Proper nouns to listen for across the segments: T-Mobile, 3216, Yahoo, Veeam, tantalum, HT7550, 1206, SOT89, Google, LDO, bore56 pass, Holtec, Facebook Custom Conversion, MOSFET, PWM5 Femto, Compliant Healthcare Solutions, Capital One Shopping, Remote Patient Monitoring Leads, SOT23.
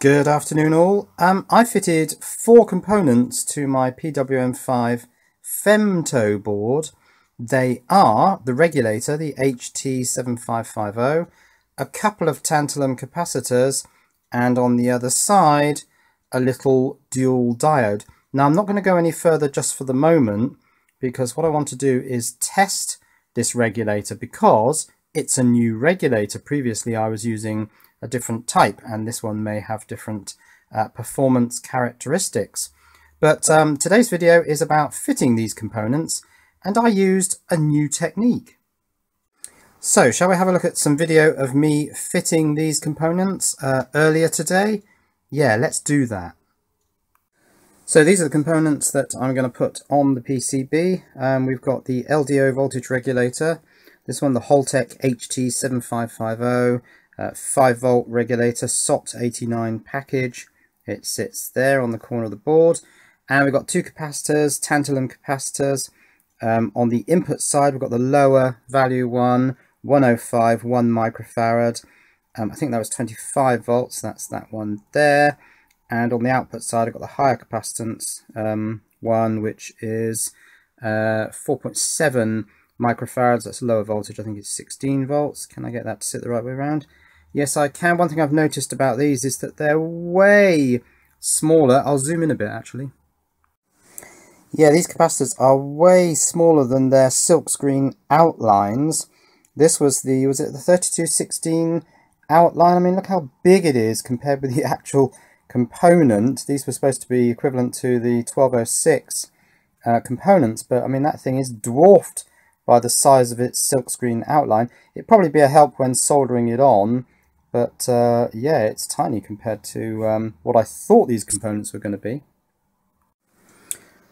Good afternoon all. I fitted four components to my PWM5 Femto board. They are the regulator, the HT7550, a couple of tantalum capacitors, and on the other side a little dual diode. Now I'm not going to go any further just for the moment, because what I want to do is test this regulator, because it's a new regulator. Previously I was using a different type, and this one may have different performance characteristics. But today's video is about fitting these components, and I used a new technique. So shall we have a look at some video of me fitting these components earlier today? Yeah, let's do that. So these are the components that I'm going to put on the PCB. We've got the LDO voltage regulator, this one the Holtec HT7550, 5 volt regulator, SOT89 package. It sits there on the corner of the board, and we've got two capacitors, tantalum capacitors. On the input side we've got the lower value one, 105, 1 microfarad. I think that was 25 volts, that's that one there. And on the output side I've got the higher capacitance one, which is 4.7 microfarads. That's lower voltage, I think it's 16 volts. Can I get that to sit the right way around? Yes, I can. One thing I've noticed about these is that they're way smaller. I'll zoom in a bit, actually. Yeah, these capacitors are way smaller than their silkscreen outlines. This was the, was it the 3216 outline? I mean, look how big it is compared with the actual component. These were supposed to be equivalent to the 1206 components, but I mean, that thing is dwarfed by the size of its silkscreen outline. It'd probably be a help when soldering it on, but yeah, it's tiny compared to what I thought these components were going to be.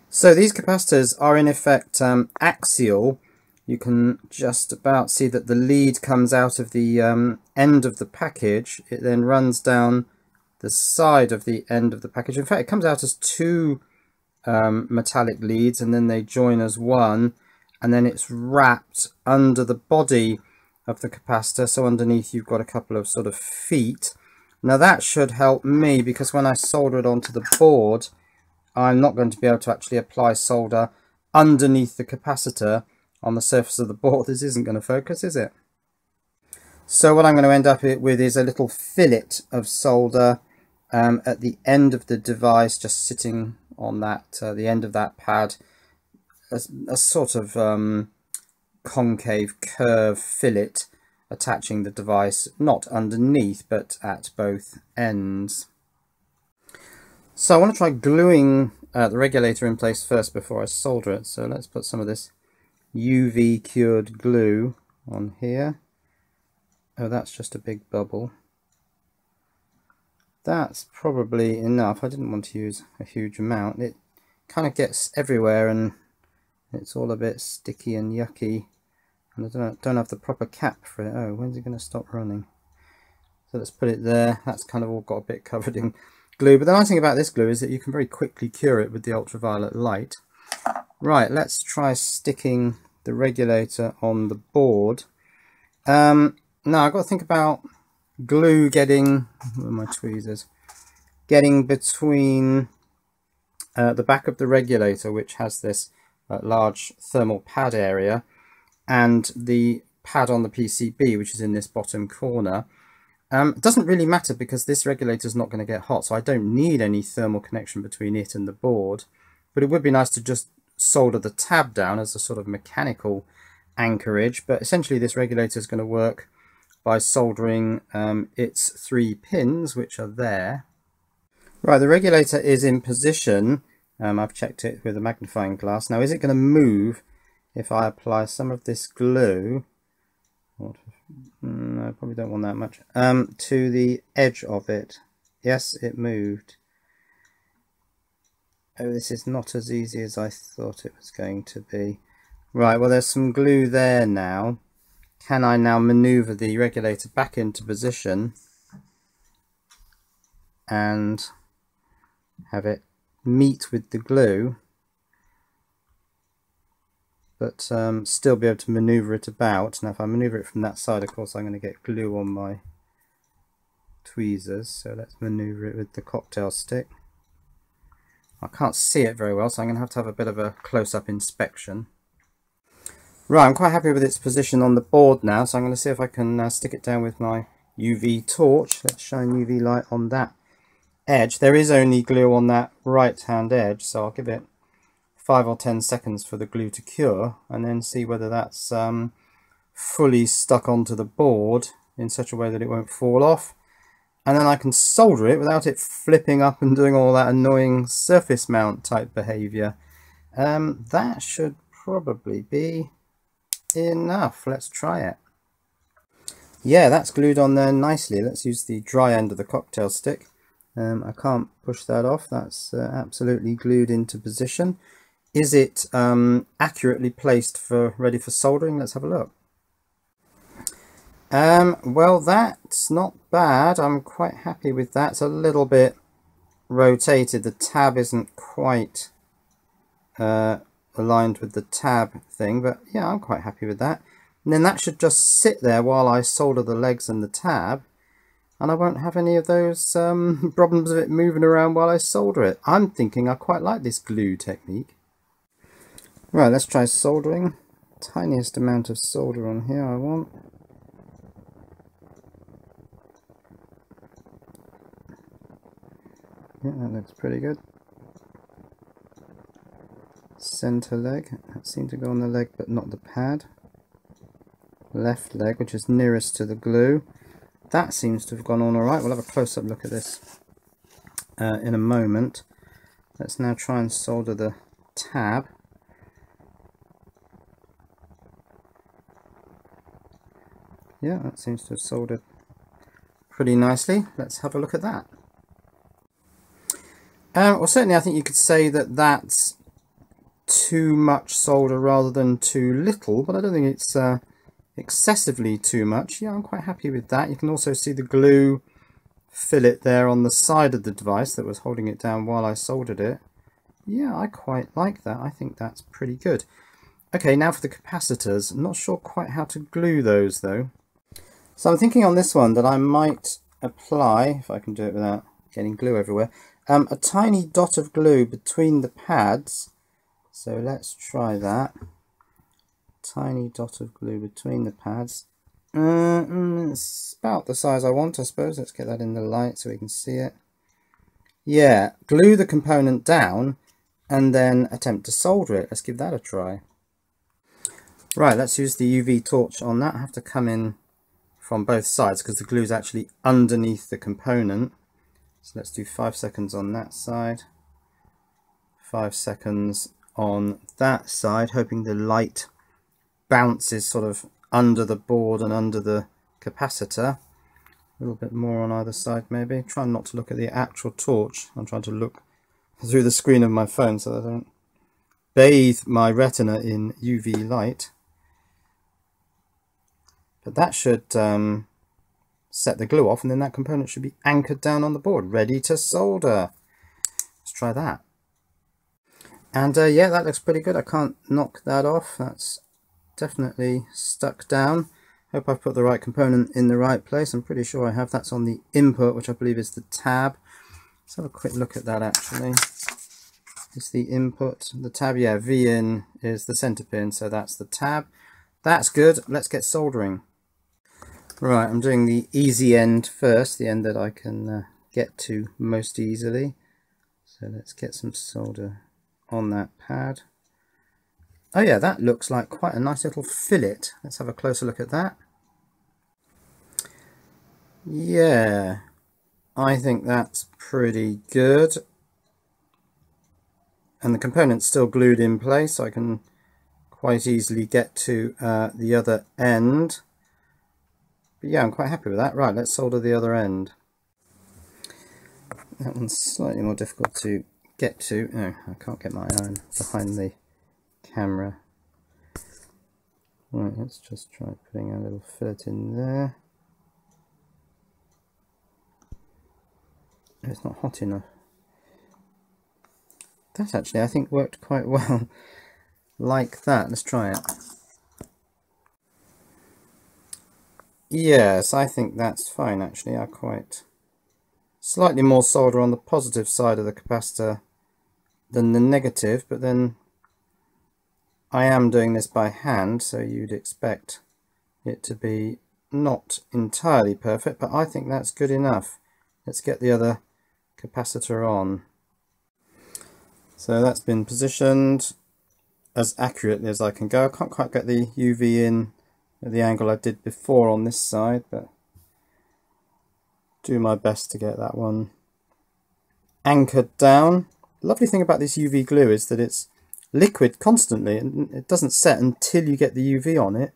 So these capacitors are in effect axial. You can just about see that the lead comes out of the end of the package. It then runs down the side of the end of the package. In fact, it comes out as two metallic leads, and then they join as one. And then it's wrapped under the body of the capacitor, so underneath you've got a couple of sort of feet. Now that should help me, because when I solder it onto the board I'm not going to be able to actually apply solder underneath the capacitor on the surface of the board. This isn't going to focus, is it? So what I'm going to end up with is a little fillet of solder at the end of the device, just sitting on that the end of that pad. A sort of concave curve fillet attaching the device, not underneath, but at both ends. So I want to try gluing the regulator in place first before I solder it. So let's put some of this UV cured glue on here. Oh, that's just a big bubble. That's probably enough. I didn't want to use a huge amount. It kind of gets everywhere and it's all a bit sticky and yucky, and I don't have the proper cap for it. Oh, when's it going to stop running? So let's put it there. That's kind of all got a bit covered in glue, but the nice thing about this glue is that you can very quickly cure it with the ultraviolet light. Right, let's try sticking the regulator on the board. Now I've got to think about glue getting, where are my tweezers, getting between the back of the regulator, which has this large thermal pad area, and the pad on the PCB, which is in this bottom corner. It doesn't really matter because this regulator is not going to get hot, so I don't need any thermal connection between it and the board, but it would be nice to just solder the tab down as a sort of mechanical anchorage. But essentially this regulator is going to work by soldering its three pins, which are there. Right, the regulator is in position. I've checked it with a magnifying glass. Now, is it going to move if I apply some of this glue? No, I probably don't want that much. To the edge of it. Yes, it moved. Oh, this is not as easy as I thought it was going to be. Right, well, there's some glue there now. Can I now maneuver the regulator back into position and have it meet with the glue, but still be able to maneuver it about? Now if I maneuver it from that side, of course I'm going to get glue on my tweezers, so let's maneuver it with the cocktail stick. I can't see it very well, so I'm going to have a bit of a close-up inspection. Right, I'm quite happy with its position on the board now, so I'm going to see if I can stick it down with my UV torch. Let's shine UV light on that edge. There is only glue on that right-hand edge, so I'll give it 5 or 10 seconds for the glue to cure, and then see whether that's fully stuck onto the board in such a way that it won't fall off. And then I can solder it without it flipping up and doing all that annoying surface mount type behaviour. That should probably be enough. Let's try it. Yeah, that's glued on there nicely. Let's use the dry end of the cocktail stick. I can't push that off. That's absolutely glued into position. Is it accurately placed for ready for soldering? Let's have a look. Well, that's not bad. I'm quite happy with that. It's a little bit rotated. The tab isn't quite aligned with the tab thing, but yeah, I'm quite happy with that. And then that should just sit there while I solder the legs and the tab, and I won't have any of those problems of it moving around while I solder it. I'm thinking I quite like this glue technique. Right, let's try soldering. Tiniest amount of solder on here I want. Yeah, that looks pretty good. Center leg, that seemed to go on the leg but not the pad. Left leg, which is nearest to the glue, that seems to have gone on alright. We'll have a close-up look at this in a moment. Let's now try and solder the tab. Yeah, that seems to have soldered pretty nicely. Let's have a look at that. Well, certainly I think you could say that that's too much solder rather than too little, but I don't think it's excessively too much. Yeah, I'm quite happy with that. You can also see the glue fillet there on the side of the device that was holding it down while I soldered it. Yeah, I quite like that. I think that's pretty good. Okay, now for the capacitors. I'm not sure quite how to glue those though. So I'm thinking on this one that I might apply, if I can do it without getting glue everywhere, a tiny dot of glue between the pads. So let's try that. Tiny dot of glue between the pads. It's about the size I want, I suppose. Let's get that in the light so we can see it. Yeah, glue the component down and then attempt to solder it. Let's give that a try. Right, let's use the UV torch on that. I have to come in from both sides because the glue is actually underneath the component. So let's do 5 seconds on that side, 5 seconds on that side, hoping the light bounces sort of under the board and under the capacitor. A little bit more on either side maybe. Trying not to look at the actual torch. I'm trying to look through the screen of my phone so that I don't bathe my retina in UV light. But that should set the glue off, and then that component should be anchored down on the board, ready to solder. Let's try that. And yeah, that looks pretty good. I can't knock that off. That's definitely stuck down. Hope I've put the right component in the right place. I'm pretty sure I have. That's on the input, which I believe is the tab. Let's have a quick look at that actually. It's the input, the tab. Yeah, V in is the center pin, so that's the tab. That's good. Let's get soldering. Right, I'm doing the easy end first, the end that I can get to most easily. So let's get some solder on that pad. Oh yeah, that looks like quite a nice little fillet. Let's have a closer look at that. Yeah, I think that's pretty good. And the component's still glued in place, so I can quite easily get to the other end. But yeah, I'm quite happy with that. Right, let's solder the other end. That one's slightly more difficult to get to. No, I can't get my iron behind the camera. Right, let's just try putting a little fillet in there. It's not hot enough. That actually, I think, worked quite well like that. Let's try it. Yes, I think that's fine actually. I quite slightly more solder on the positive side of the capacitor than the negative, but then I am doing this by hand, so you'd expect it to be not entirely perfect, but I think that's good enough. Let's get the other capacitor on. So that's been positioned as accurately as I can go. I can't quite get the UV in at the angle I did before on this side, but do my best to get that one anchored down. The lovely thing about this UV glue is that it's liquid constantly and it doesn't set until you get the UV on it,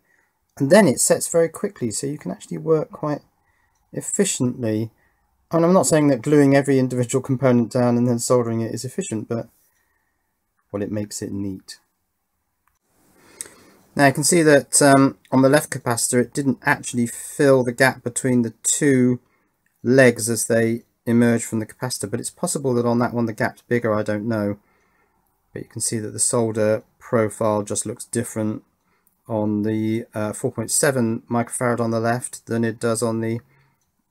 and then it sets very quickly, so you can actually work quite efficiently. And I'm not saying that gluing every individual component down and then soldering it is efficient, but well, it makes it neat. Now you can see that on the left capacitor it didn't actually fill the gap between the two legs as they emerge from the capacitor, but it's possible that on that one the gap's bigger, I don't know. But you can see that the solder profile just looks different on the 4.7 microfarad on the left than it does on the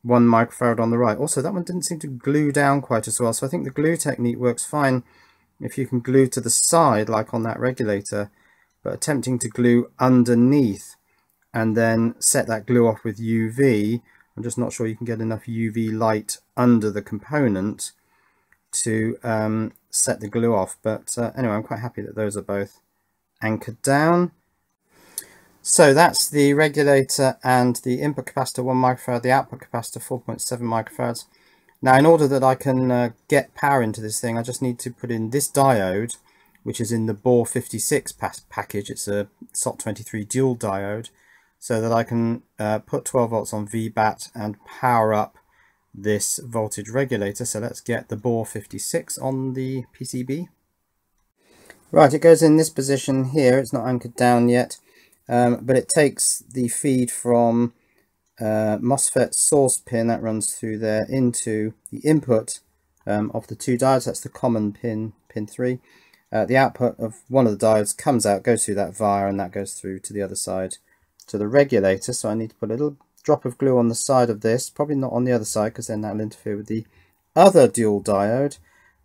1 microfarad on the right. Also, that one didn't seem to glue down quite as well, so I think the glue technique works fine if you can glue to the side like on that regulator, but attempting to glue underneath and then set that glue off with UV, I'm just not sure you can get enough UV light under the component to set the glue off. But anyway, I'm quite happy that those are both anchored down. So that's the regulator and the input capacitor 1 microfarad, the output capacitor 4.7 microfarads. Now, in order that I can get power into this thing, I just need to put in this diode, which is in the bore56 pass package. It's a SOT23 dual diode, so that I can put 12 volts on VBAT and power up this voltage regulator. So let's get the bore56 on the PCB. Right, it goes in this position here. It's not anchored down yet, but it takes the feed from MOSFET source pin that runs through there into the input of the two diodes. That's the common pin, pin 3. The output of one of the diodes comes out, goes through that via, and that goes through to the other side to the regulator. So I need to put a little drop of glue on the side of this, probably not on the other side because then that'll interfere with the other dual diode.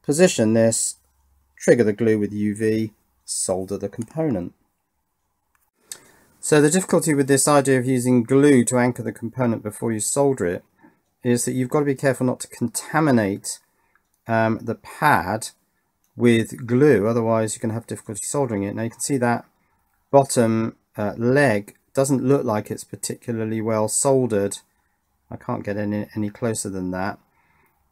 Position this, trigger the glue with UV, solder the component. So the difficulty with this idea of using glue to anchor the component before you solder it is that you've got to be careful not to contaminate the pad with glue, otherwise you're going to have difficulty soldering it. Now you can see that bottom leg doesn't look like it's particularly well soldered. I can't get any closer than that.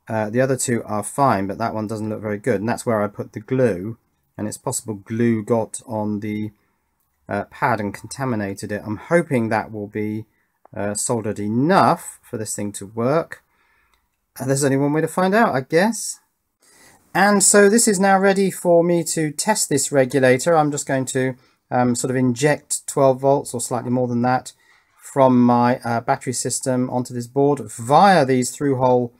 The other two are fine, but that one doesn't look very good, and that's where I put the glue, and it's possible glue got on the pad and contaminated it. I'm hoping that will be soldered enough for this thing to work. And there's only one way to find out, I guess. And so this is now ready for me to test this regulator. I'm just going to sort of inject 12 volts or slightly more than that from my battery system onto this board via these through-hole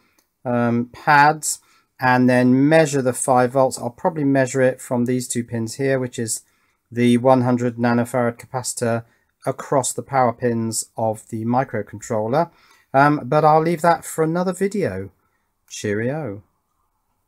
pads, and then measure the 5 volts. I'll probably measure it from these two pins here, which is the 100 nanofarad capacitor across the power pins of the microcontroller. But I'll leave that for another video. Cheerio.